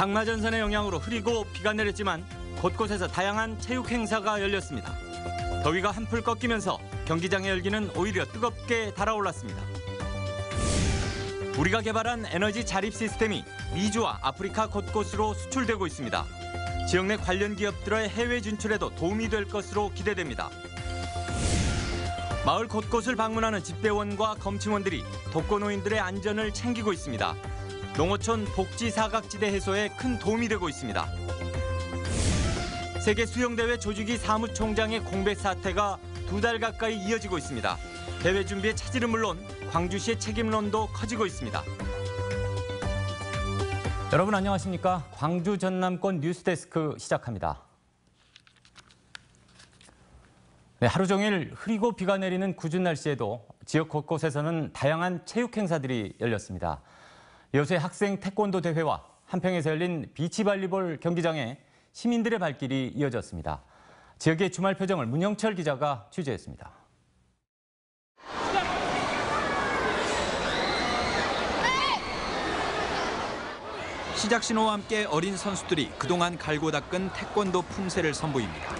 장마전선의 영향으로 흐리고 비가 내렸지만 곳곳에서 다양한 체육 행사가 열렸습니다. 더위가 한풀 꺾이면서 경기장의 열기는 오히려 뜨겁게 달아올랐습니다. 우리가 개발한 에너지 자립 시스템이 미주와 아프리카 곳곳으로 수출되고 있습니다. 지역 내 관련 기업들의 해외 진출에도 도움이 될 것으로 기대됩니다. 마을 곳곳을 방문하는 집대원과 검침원들이 독거노인들의 안전을 챙기고 있습니다. 농어촌 복지 사각지대 해소에 큰 도움이 되고 있습니다. 세계수영대회 조직위 사무총장의 공백 사태가 2달 가까이 이어지고 있습니다. 대회 준비에 차질은 물론 광주시의 책임론도 커지고 있습니다. 여러분 안녕하십니까? 광주 전남권 뉴스데스크 시작합니다. 하루 종일 흐리고 비가 내리는 궂은 날씨에도 지역 곳곳에서는 다양한 체육 행사들이 열렸습니다. 여수의 학생 태권도 대회와 한평에서 열린 비치발리볼 경기장에 시민들의 발길이 이어졌습니다. 지역의 주말 표정을 문영철 기자가 취재했습니다. 시작 신호와 함께 어린 선수들이 그동안 갈고 닦은 태권도 품새를 선보입니다.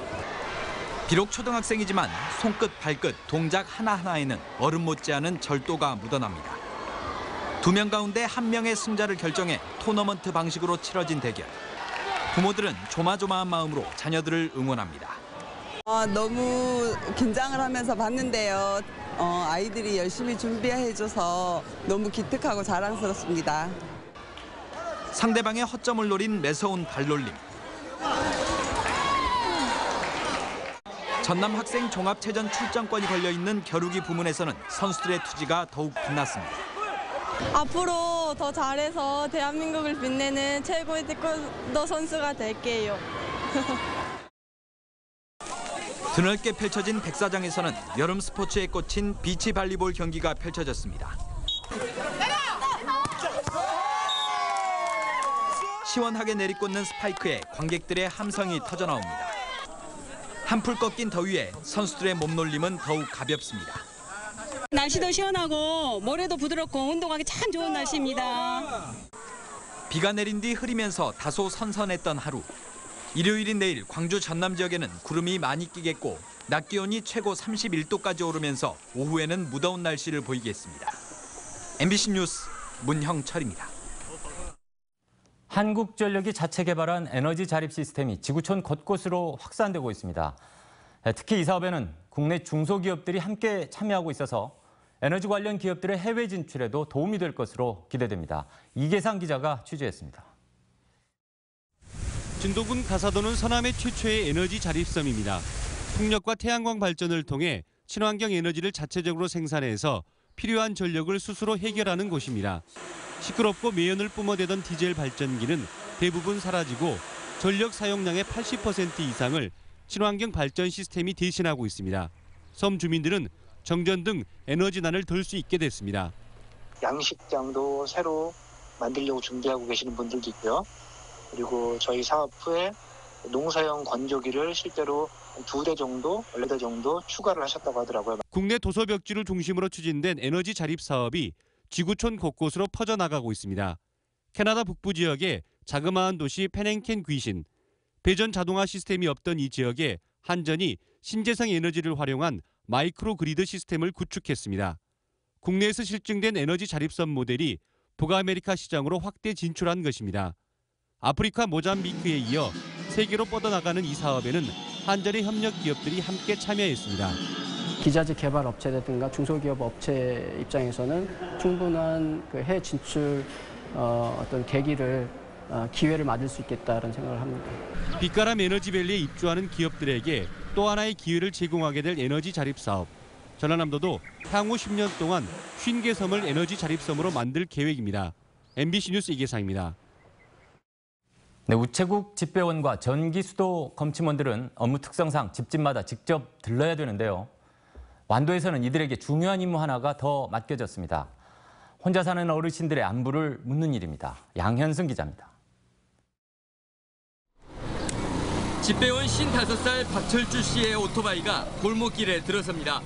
비록 초등학생이지만 손끝, 발끝, 동작 하나하나에는 어른 못지않은 절도가 묻어납니다. 두 명 가운데 한 명의 승자를 결정해 토너먼트 방식으로 치러진 대결. 부모들은 조마조마한 마음으로 자녀들을 응원합니다. 너무 긴장을 하면서 봤는데요. 아이들이 열심히 준비해줘서 너무 기특하고 자랑스럽습니다. 상대방의 허점을 노린 매서운 발놀림. 전남 학생 종합체전 출전권이 걸려있는 겨루기 부문에서는 선수들의 투지가 더욱 빛났습니다. 앞으로 더 잘해서 대한민국을 빛내는 최고의 태권도 선수가 될게요. 드넓게 펼쳐진 백사장에서는 여름 스포츠의 꽃인 비치발리볼 경기가 펼쳐졌습니다. 시원하게 내리꽂는 스파이크에 관객들의 함성이 터져나옵니다. 한풀 꺾인 더위에 선수들의 몸놀림은 더욱 가볍습니다. 날씨도 시원하고 모래도 부드럽고 운동하기 참 좋은 날씨입니다. 비가 내린 뒤 흐리면서 다소 선선했던 하루. 일요일인 내일 광주 전남 지역에는 구름이 많이 끼겠고 낮 기온이 최고 31도까지 오르면서 오후에는 무더운 날씨를 보이겠습니다. MBC 뉴스 문형철입니다. 한국전력이 자체 개발한 에너지 자립 시스템이 지구촌 곳곳으로 확산되고 있습니다. 특히 이 사업에는 국내 중소기업들이 함께 참여하고 있어서 에너지 관련 기업들의 해외 진출에도 도움이 될 것으로 기대됩니다. 이계상 기자가 취재했습니다. 진도군 가사도는 서남해 최초의 에너지 자립섬입니다. 풍력과 태양광 발전을 통해 친환경 에너지를 자체적으로 생산해서 필요한 전력을 스스로 해결하는 곳입니다. 시끄럽고 매연을 뿜어대던 디젤 발전기는 대부분 사라지고 전력 사용량의 80% 이상을 친환경 발전 시스템이 대신하고 있습니다. 섬 주민들은 정전 등 에너지난을 덜 수 있게 됐습니다. 양식장도 새로 만들려고 준비하고 계시는 분들도 있고요. 그리고 저희 사업 후에 농사용 건조기를 실제로 2대 정도, 4대 정도 추가를 하셨다고 하더라고요. 국내 도서벽지를 중심으로 추진된 에너지 자립 사업이 지구촌 곳곳으로 퍼져나가고 있습니다. 캐나다 북부 지역의 자그마한 도시 펜앤켄 귀신. 배전 자동화 시스템이 없던 이 지역에 한전이 신재생 에너지를 활용한 마이크로 그리드 시스템을 구축했습니다. 국내에서 실증된 에너지 자립선 모델이 북아메리카 시장으로 확대 진출한 것입니다. 아프리카 모잠비크에 이어 세계로 뻗어나가는 이 사업에는 한전의 협력 기업들이 함께 참여했습니다. 기자재 개발 업체라든가 중소기업 업체 입장에서는 충분한 그 해외 진출 어떤 계기를 기회를 맞을 수 있겠다는 생각을 합니다. 빛가람 에너지밸리에 입주하는 기업들에게 또 하나의 기회를 제공하게 될 에너지 자립 사업. 전라남도도 향후 10년 동안 50개 섬을 에너지 자립 섬으로 만들 계획입니다. MBC 뉴스 이계상입니다. 네, 우체국 집배원과 전기수도 검침원들은 업무 특성상 집집마다 직접 들러야 되는데요. 완도에서는 이들에게 중요한 임무 하나가 더 맡겨졌습니다. 혼자 사는 어르신들의 안부를 묻는 일입니다. 양현승 기자입니다. 집배원 55살 박철주 씨의 오토바이가 골목길에 들어섭니다.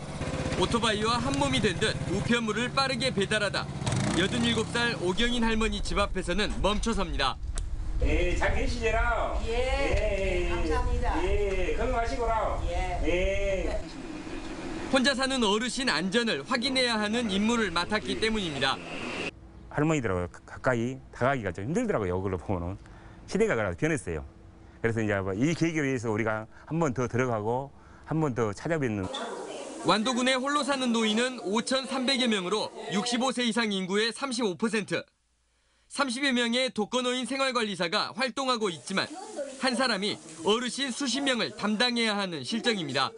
오토바이와 한몸이 된 듯 우편물을 빠르게 배달하다 87살 오경인 할머니 집 앞에서는 멈춰섭니다. 예, 잘 계시지라. 예, 예, 감사합니다. 예, 건강하시고라. 예. 예. 혼자 사는 어르신 안전을 확인해야 하는 임무를 맡았기 때문입니다. 할머니들하고 가까이 다가가기가 좀 힘들더라고요. 그걸로 보면은 시대가 그래서 변했어요. 그래서 이제 이 계기를 위해서 우리가 한 번 더 들어가고 한 번 더 찾아뵙는. 완도군에 홀로 사는 노인은 5,300여 명으로 65세 이상 인구의 35%. 30여 명의 독거노인 생활관리사가 활동하고 있지만 한 사람이 어르신 수십 명을 담당해야 하는 실정입니다.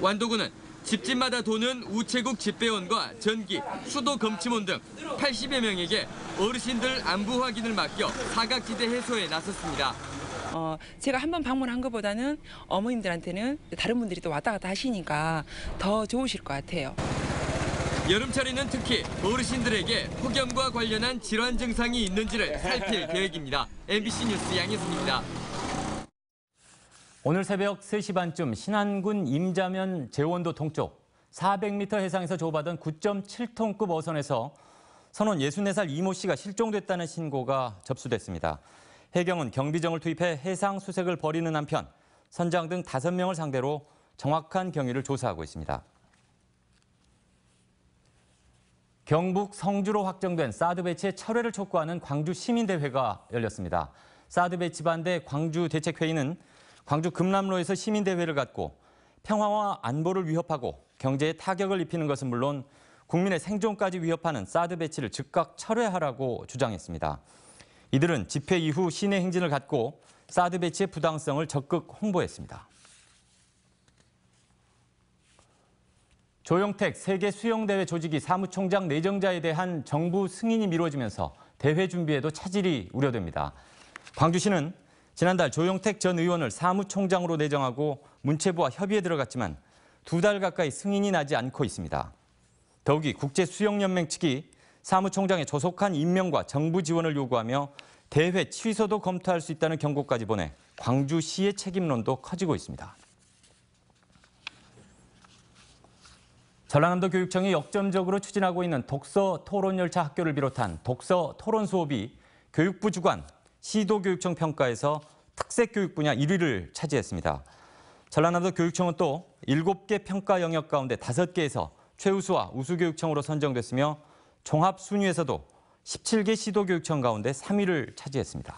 완도군은 집집마다 도는 우체국 집배원과 전기, 수도 검침원 등 80여 명에게 어르신들 안부 확인을 맡겨 사각지대 해소에 나섰습니다. 제가 한 번 방문한 것보다는 어머님들한테는 다른 분들이 또 왔다 갔다 하시니까 더 좋으실 것 같아요. 여름철에는 특히 어르신들에게 폭염과 관련한 질환 증상이 있는지를 살필 계획입니다. MBC 뉴스 양혜순입니다. 오늘 새벽 3시 반쯤 신안군 임자면 제원도 동쪽 400m 해상에서 조업하던 9.7톤급 어선에서 선원 64살 이모 씨가 실종됐다는 신고가 접수됐습니다. 해경은 경비정을 투입해 해상 수색을 벌이는 한편 선장 등 5명을 상대로 정확한 경위를 조사하고 있습니다. 경북 성주로 확정된 사드 배치의 철회를 촉구하는 광주 시민대회가 열렸습니다. 사드 배치 반대 광주 대책회의는 광주 금남로에서 시민대회를 갖고 평화와 안보를 위협하고 경제에 타격을 입히는 것은 물론 국민의 생존까지 위협하는 사드 배치를 즉각 철회하라고 주장했습니다. 이들은 집회 이후 시내 행진을 갖고 사드 배치의 부당성을 적극 홍보했습니다. 조영택 세계수영대회 조직위 사무총장 내정자에 대한 정부 승인이 미뤄지면서 대회 준비에도 차질이 우려됩니다. 광주시는 지난달 조영택 전 의원을 사무총장으로 내정하고 문체부와 협의에 들어갔지만 2달 가까이 승인이 나지 않고 있습니다. 더욱이 국제수영연맹 측이 사무총장의 조속한 임명과 정부 지원을 요구하며 대회 취소도 검토할 수 있다는 경고까지 보내 광주시의 책임론도 커지고 있습니다. 전라남도 교육청이 역점적으로 추진하고 있는 독서 토론열차 학교를 비롯한 독서 토론 수업이 교육부 주관 시도교육청 평가에서 특색교육 분야 1위를 차지했습니다. 전라남도 교육청은 또 7개 평가 영역 가운데 5개에서 최우수와 우수교육청으로 선정됐으며 종합 순위에서도 17개 시도교육청 가운데 3위를 차지했습니다.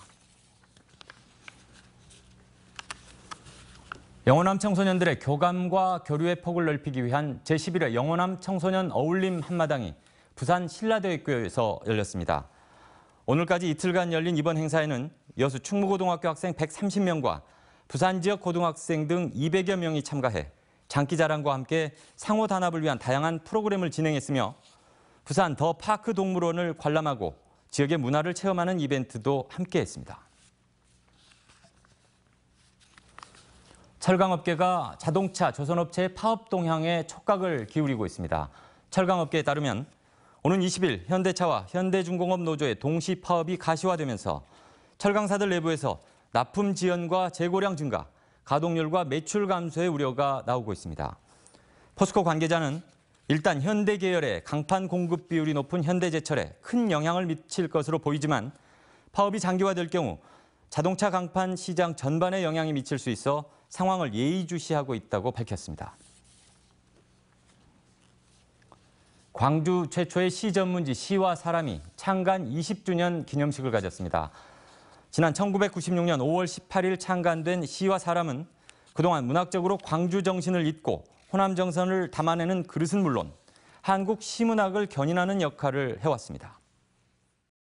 영호남 청소년들의 교감과 교류의 폭을 넓히기 위한 제11회 영호남 청소년 어울림 한마당이 부산 신라대학교에서 열렸습니다. 오늘까지 이틀간 열린 이번 행사에는 여수 충무고등학교 학생 130명과 부산 지역 고등학생 등 200여 명이 참가해 장기 자랑과 함께 상호 단합을 위한 다양한 프로그램을 진행했으며 부산 더 파크 동물원을 관람하고 지역의 문화를 체험하는 이벤트도 함께했습니다. 철강업계가 자동차 조선업체의 파업 동향에 촉각을 기울이고 있습니다. 철강업계에 따르면 오는 20일 현대차와 현대중공업 노조의 동시 파업이 가시화되면서 철강사들 내부에서 납품 지연과 재고량 증가, 가동률과 매출 감소의 우려가 나오고 있습니다. 포스코 관계자는 일단 현대 계열의 강판 공급 비율이 높은 현대제철에 큰 영향을 미칠 것으로 보이지만 파업이 장기화될 경우 자동차 강판 시장 전반에 영향이 미칠 수 있어 상황을 예의주시하고 있다고 밝혔습니다. 광주 최초의 시 전문지 시와 사람이 창간 20주년 기념식을 가졌습니다. 지난 1996년 5월 18일 창간된 시와 사람은 그동안 문학적으로 광주 정신을 잇고 호남 정서를 담아내는 그릇은 물론 한국 시문학을 견인하는 역할을 해왔습니다.